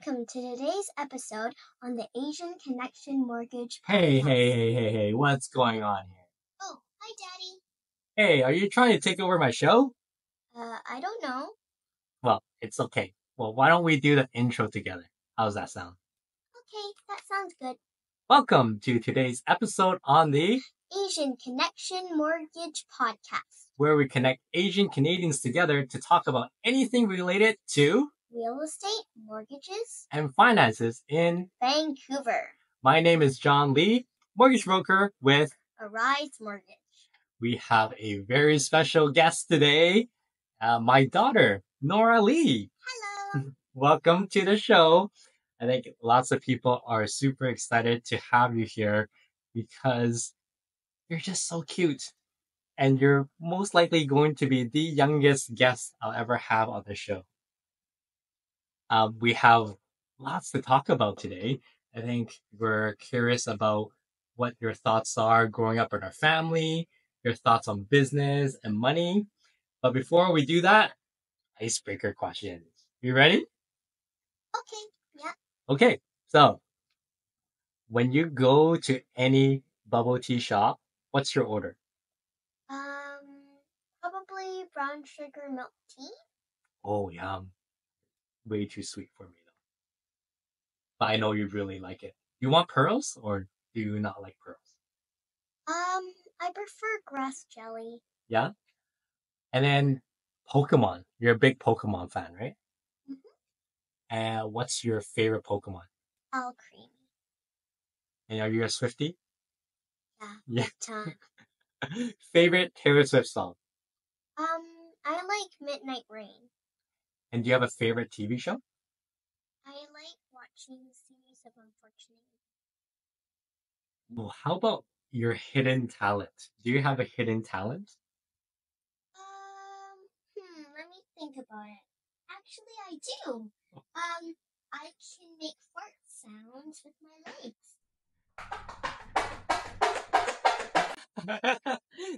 welcome to today's episode on the Asian Connection Mortgage Podcast. Hey, what's going on here? Oh, hi, Daddy. Hey, are you trying to take over my show? I don't know. Well, it's okay. Well, why don't we do the intro together? How's that sound? Okay, that sounds good. Welcome to today's episode on the Asian Connection Mortgage Podcast, where we connect Asian Canadians together to talk about anything related to real estate, mortgages, and finances in Vancouver. My name is John Lee, mortgage broker with Arise Mortgage. We have a very special guest today, my daughter, Nora Lee. Hello. Welcome to the show. I think lots of people are super excited to have you here because you're just so cute. And you're most likely going to be the youngest guest I'll ever have on the show. We have lots to talk about today. I think we're curious about what your thoughts are growing up in our family, your thoughts on business and money. But before we do that, icebreaker questions. You ready? Okay, yeah. Okay, so when you go to any bubble tea shop, what's your order? Probably brown sugar milk tea. Oh, yum. Way too sweet for me, though. But I know you really like it. You want pearls or do you not like pearls? I prefer grass jelly. Yeah? And then Pokemon. You're a big Pokemon fan, right? Mm-hmm. What's your favorite Pokemon? Owl creamy. And are you a Swiftie? Yeah. Favorite Taylor Swift song? I like Midnight Rain. And do you have a favorite TV show? I like watching A Series of Unfortunate Events. Well, how about your hidden talent? Do you have a hidden talent? Let me think about it. Actually, I do. I can make fart sounds with my legs.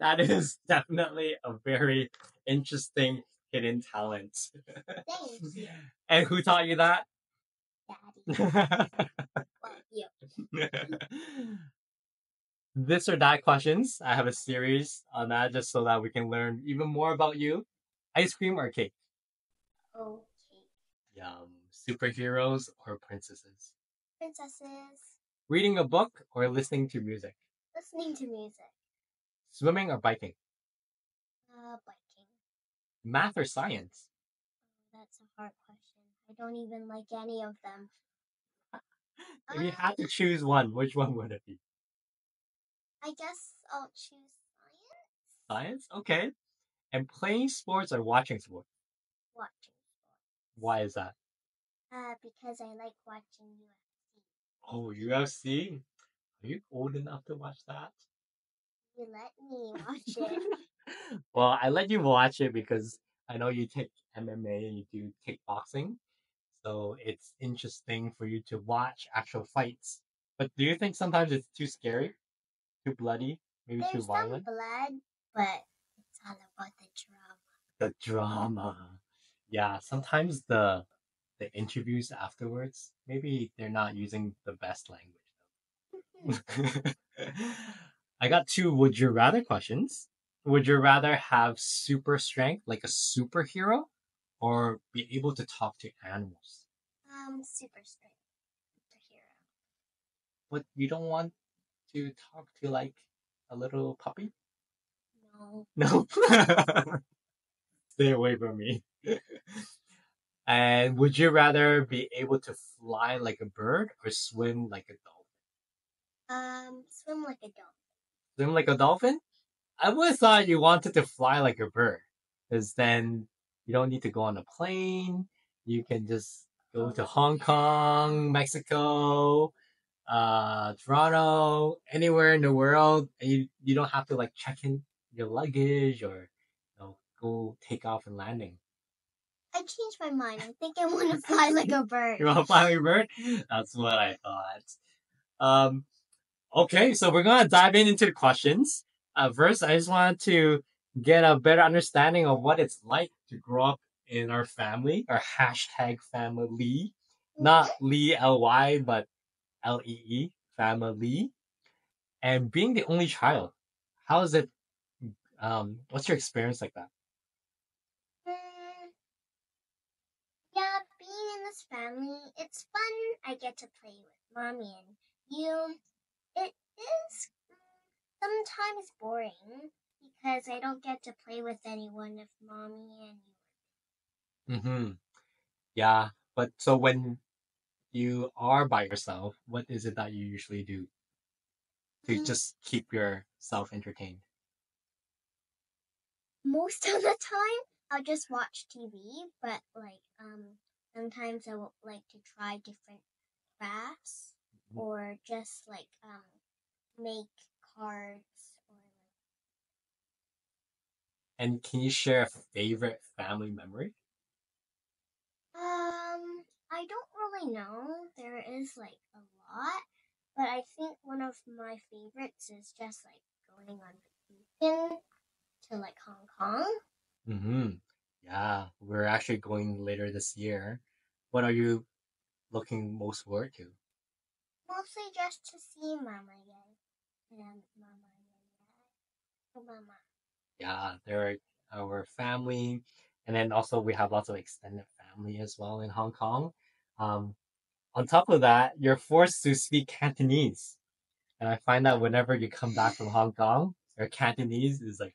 That is definitely a very interesting hidden talent. Thanks. And who taught you that? Daddy. Well, you. This or that questions. I have a series on that just so that we can learn even more about you. Ice cream or cake? Oh, cake. Yum. Superheroes or princesses? Princesses. Reading a book or listening to music? Listening to music. Swimming or biking? Biking. Math or science? That's a hard question. I don't even like any of them. If you had to choose one, which one would it be? I guess I'll choose science. Science? Okay. And playing sports or watching sports? Watching sports. Why is that? Because I like watching UFC. Oh, UFC? Are you old enough to watch that? You let me watch it. Well, I let you watch it because I know you take MMA and you do kickboxing. So it's interesting for you to watch actual fights. But do you think sometimes it's too scary? Too bloody? Maybe there's too violent? There's some blood, but it's all about the drama. The drama. Yeah, sometimes the interviews afterwards, maybe they're not using the best language. I got two would you rather questions. Would you rather have super strength, like a superhero, or be able to talk to animals? Super strength. Superhero. But you don't want to talk to, like, a little puppy? No. Stay away from me. And would you rather be able to fly like a bird or swim like a dolphin? Swim like a dolphin. Swim like a dolphin? I would have thought you wanted to fly like a bird. Because then you don't need to go on a plane. You can just go to Hong Kong, Mexico, Toronto, anywhere in the world. And you don't have to like check in your luggage or go take off and landing. I changed my mind. I think I want to fly like a bird. You want to fly like a bird? That's what I thought. Okay, so we're going to dive into the questions. First, I just wanted to get a better understanding of what it's like to grow up in our family, our #family. Not Lee, L-Y, but L-E-E, family. And being the only child, how is it, what's your experience like that? Yeah, being in this family, it's fun. I get to play with mommy and you. It is sometimes boring because I don't get to play with anyone if mommy and you. Mm-hmm. Yeah, but so when you are by yourself, what is it that you usually do to just keep yourself entertained? Most of the time, I'll just watch TV, but like sometimes I would like to try different crafts or just like make cards. And can you share a favorite family memory? I don't really know. There is like a lot, but I think one of my favorites is just like going on vacation to like Hong Kong. Mm-hmm. Yeah, we're actually going later this year. What are you looking most forward to? Mostly just to see Mama again. And Mama and Dad. Mama. Yeah, they're our family. And then also we have lots of extended family as well in Hong Kong. On top of that, you're forced to speak Cantonese. And I find that whenever you come back from Hong Kong, your Cantonese is like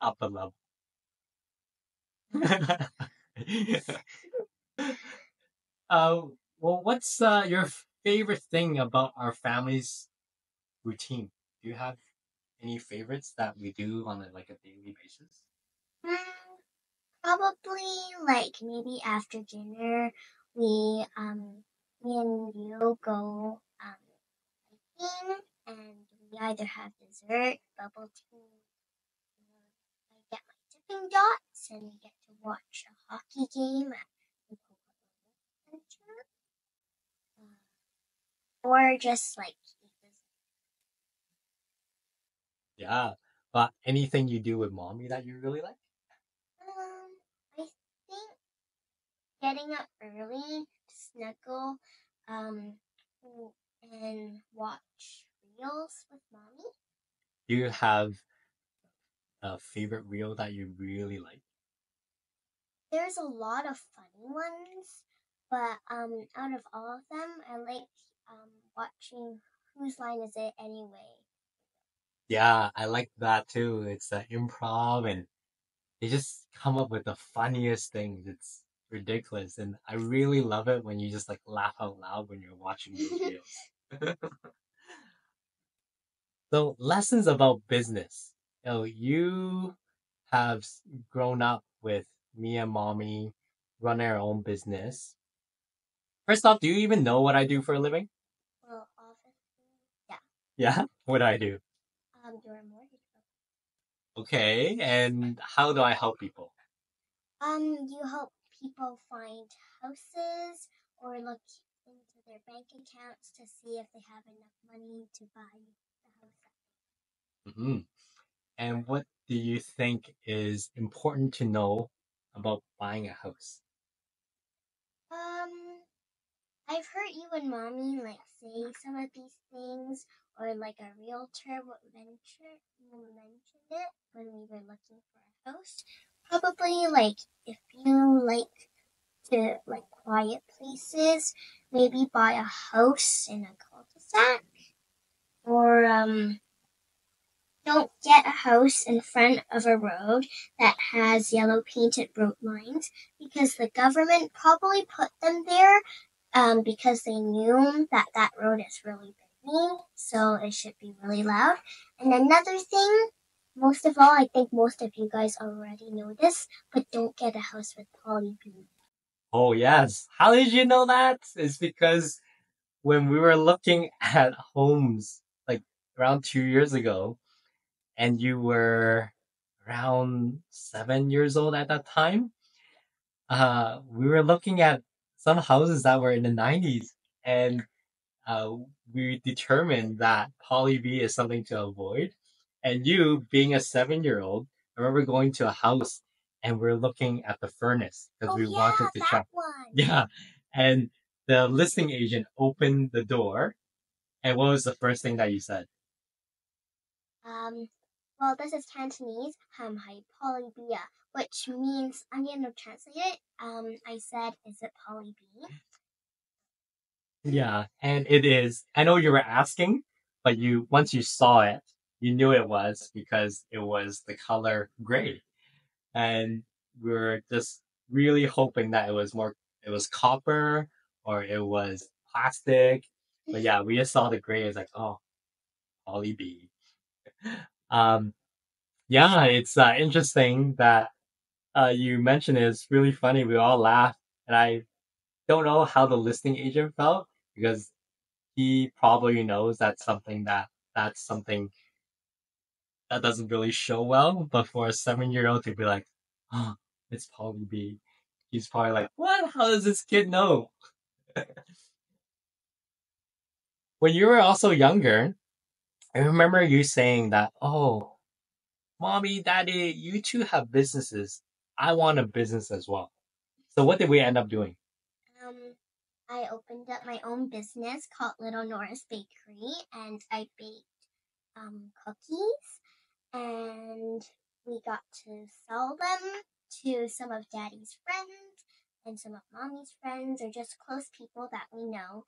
up a level. Well, what's your favorite thing about our family's routine? Do you have any favorites that we do on a daily basis? Probably maybe after dinner, me and you go hiking, and we either have dessert, bubble tea. I get my dipping dots, and we get to watch a hockey game at the Pokémon Center, or just eat dessert. Yeah, but anything you do with mommy that you really like? I think getting up early to snuggle and watch reels with mommy. Do you have a favorite reel that you really like? There's a lot of funny ones, but out of all of them, I like watching Whose Line Is It Anyway? Yeah, I like that too. It's improv and they just come up with the funniest things. It's ridiculous. And I really love it when you just laugh out loud when you're watching these videos. So lessons about business. You have grown up with me and mommy running our own business. First off, do you even know what I do for a living? Well, obviously, yeah. Yeah? What do I do? You're a mortgage. Okay, and how do I help people? You help people find houses or look into their bank accounts to see if they have enough money to buy the house. Mm-hmm. And what do you think is important to know about buying a house? I've heard you and mommy say some of these things, or a realtor would mention it when we were looking for a house. Probably if you like to quiet places, maybe buy a house in a cul-de-sac, or don't get a house in front of a road that has yellow painted road lines because the government probably put them there because they knew that road is really big. So it should be really loud. And another thing, most of all, I think most of you guys already know this, but don't get a house with poly B. Oh yes. How did you know that? It's because when we were looking at homes around 2 years ago, and you were around 7 years old at that time, we were looking at some houses that were in the 90s, and we determined that poly B is something to avoid. And you, being a 7-year-old, I remember going to a house and we're looking at the furnace because we wanted to check. One. Yeah. And the listing agent opened the door, and what was the first thing that you said? Well, this is Cantonese, poly B, which means, I'm going to translate it. I said, is it poly B? Yeah, and it is. I know you were asking, but you once you saw it, you knew it was because it was the color gray. And we were just really hoping that it was copper or it was plastic. But yeah, we just saw the gray. It's like, oh, poly B. Yeah, it's interesting that you mentioned it. It's really funny. We all laughed, and I don't know how the listing agent felt because he probably knows that's something that doesn't really show well. But for a 7-year-old to be like, oh, it's poly B, he's probably like, what? How does this kid know? When you were also younger, I remember you saying that, oh, mommy, daddy, you two have businesses. I want a business as well. So what did we end up doing? I opened up my own business called Little Nora's Bakery, and I baked cookies, and we got to sell them to some of daddy's friends and some of mommy's friends or just close people that we know,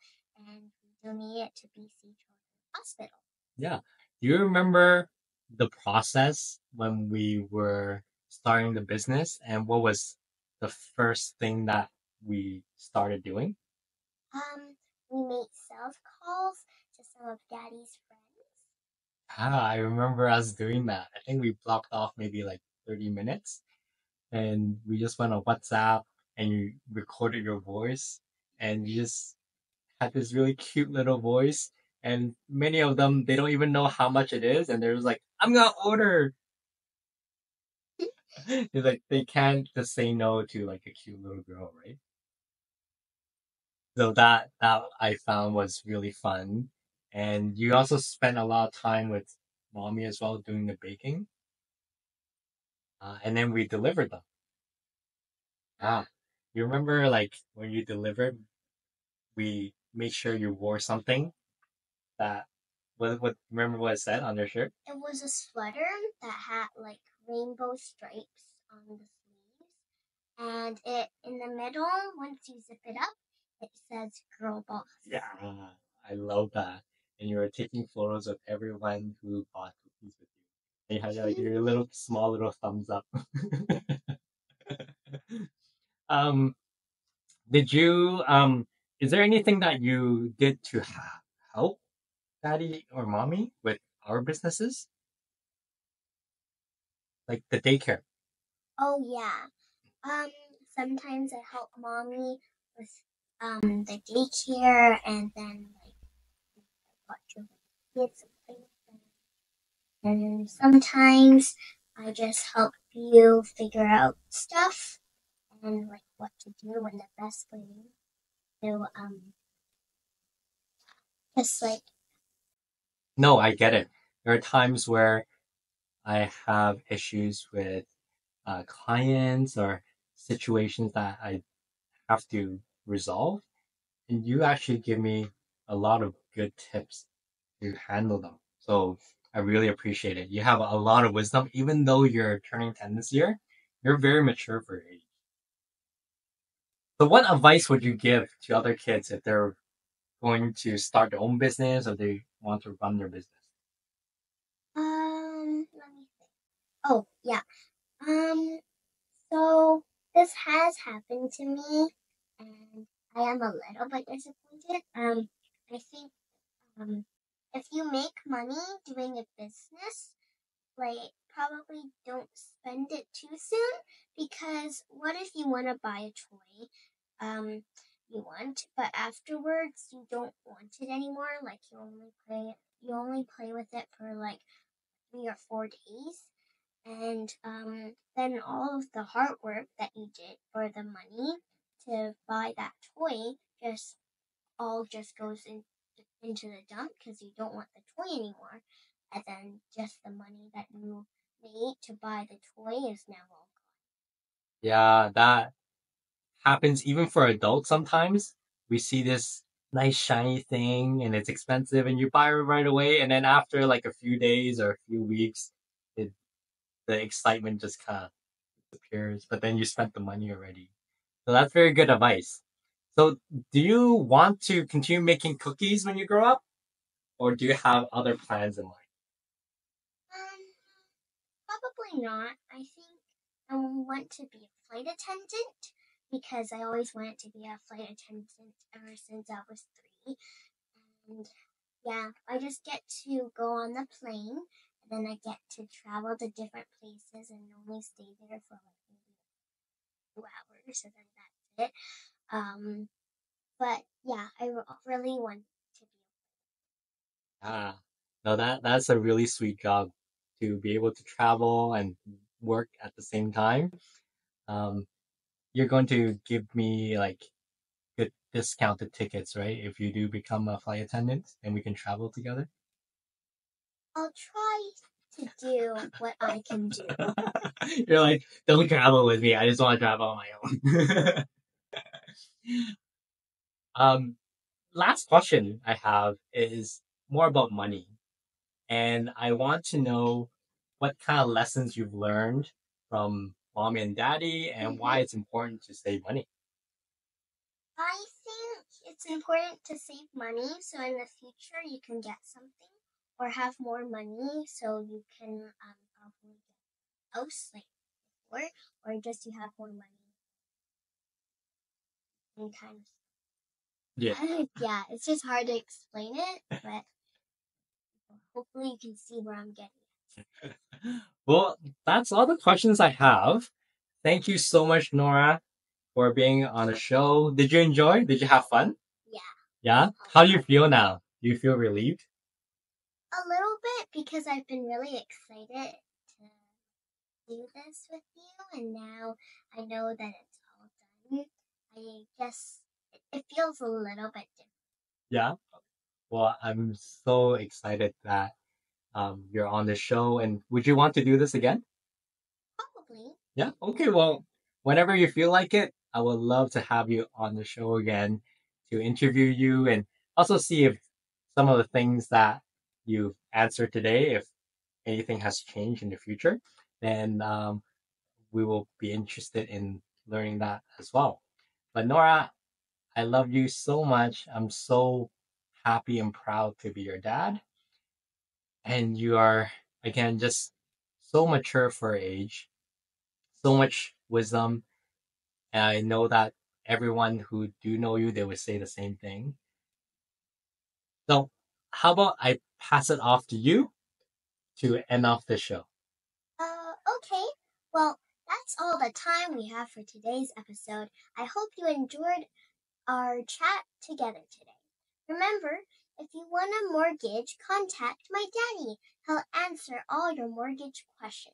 and we donated it to BC Children's Hospital. Yeah. Do you remember the process when we were starting the business and what was the first thing that we started doing? We made sales calls to some of daddy's friends. Ah, I remember us doing that. I think we blocked off maybe like 30 minutes and we just went on WhatsApp and you recorded your voice and you just had this really cute little voice. And many of them, they don't even know how much it is. And they're just like, I'm going to order. It's like, they can't just say no to like a cute little girl, right? So that I found was really fun. And you also spent a lot of time with mommy as well doing the baking. And then we delivered them. Ah, you remember like when you delivered, we made sure you wore something. That what remember what it said on their shirt? It was a sweater that had like rainbow stripes on the sleeves, and it in the middle, once you zip it up, it says "Girl Boss." Yeah, I love that. And you were taking photos of everyone who bought cookies with you. And you had like your little small little thumbs up. Did you is there anything that you did to help daddy or mommy with our businesses, like the daycare? Oh yeah, sometimes I help mommy with the daycare, and then like and sometimes I just help you figure out stuff and like what to do and the best way to just like. No, I get it. There are times where I have issues with clients or situations that I have to resolve. And you actually give me a lot of good tips to handle them. So I really appreciate it. You have a lot of wisdom, even though you're turning 10 this year, you're very mature for your age. So what advice would you give to other kids if they're going to start their own business or they want to run their business? Let me think. Oh, yeah. So this has happened to me and I am a little bit disappointed. I think if you make money doing a business, like probably don't spend it too soon, because what if you want to buy a toy? You want, but afterwards you don't want it anymore. Like you only play with it for like 3 or 4 days, and then all of the hard work that you did for the money to buy that toy just goes into the dump because you don't want the toy anymore, and then just the money that you made to buy the toy is now all gone. Yeah, that happens even for adults sometimes. we see this nice shiny thing and it's expensive and you buy it right away. And then after like a few days or a few weeks, the excitement just kind of disappears, but then you spent the money already. So that's very good advice. So do you want to continue making cookies when you grow up, or do you have other plans in mind? Probably not. I think I want to be a flight attendant, because I always wanted to be a flight attendant ever since I was 3. And yeah, I just get to go on the plane, and then I get to travel to different places and only stay there for like maybe 2 hours, and then that's it. But yeah, I really want to be. No, that's a really sweet job, to be able to travel and work at the same time. You're going to give me like good discounted tickets, right? If you do become a flight attendant and we can travel together. I'll try to do what I can do. You're like, don't travel with me. I just want to travel on my own. Last question I have is more about money. And I want to know what kind of lessons you've learned from mommy and daddy, and why it's important to save money. I think it's important to save money so in the future you can get something or have more money, so you can probably get a house like before, or just you have more money. And kind of. Yeah. Yeah, it's just hard to explain it, but. Hopefully you can see where I'm getting at. Well, that's all the questions I have. Thank you so much, Nora, for being on the show. Did you enjoy? Did you have fun? Yeah. Yeah? How do you feel now? Do you feel relieved? A little bit, because I've been really excited to do this with you, and now I know that it's all done. I guess it feels a little bit different. Yeah? Well, I'm so excited that you're on the show. And would you want to do this again? Probably. Yeah? Okay, well, whenever you feel like it, I would love to have you on the show again to interview you, and also see if some of the things that you've answered today, if anything has changed in the future, then we will be interested in learning that as well. But Nora, I love you so much. I'm so happy and proud to be your dad, and you are, again, just so mature for age, so much wisdom, and I know that everyone who do know you, they would say the same thing. So how about I pass it off to you to end off the show? Okay, well, that's all the time we have for today's episode. I hope you enjoyed our chat together today. Remember, if you want a mortgage, contact my daddy. He'll answer all your mortgage questions.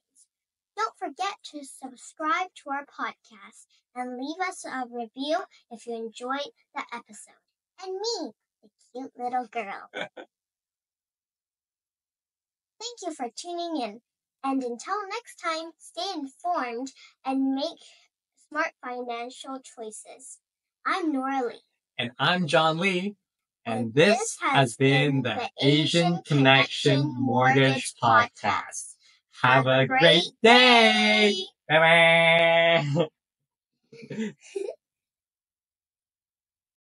Don't forget to subscribe to our podcast and leave us a review if you enjoyed the episode. And me, the cute little girl. Thank you for tuning in. And until next time, stay informed and make smart financial choices. I'm Nora Lee. And I'm John Lee. And this has been the Asian Connection Mortgage Podcast. Have a great day! Bye-bye!